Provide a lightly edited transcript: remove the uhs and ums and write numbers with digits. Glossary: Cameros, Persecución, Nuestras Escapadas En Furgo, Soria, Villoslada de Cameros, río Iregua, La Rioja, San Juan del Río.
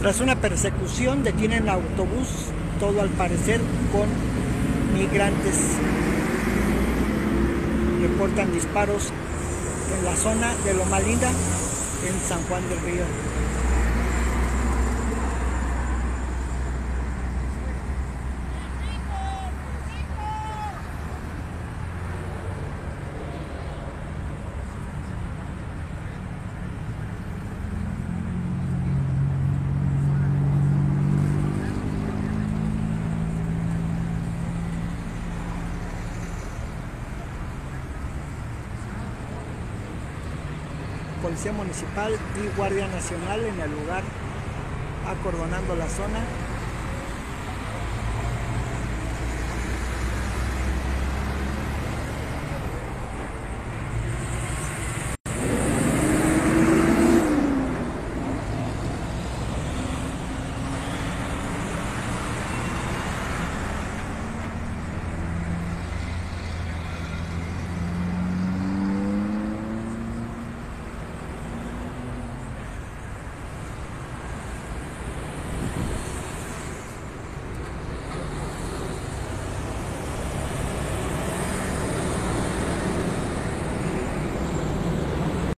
Tras una persecución detienen autobús, todo al parecer con migrantes. Reportan disparos en la zona de Loma Linda, en San Juan del Río. Policía Municipal y Guardia Nacional en el lugar, acordonando la zona.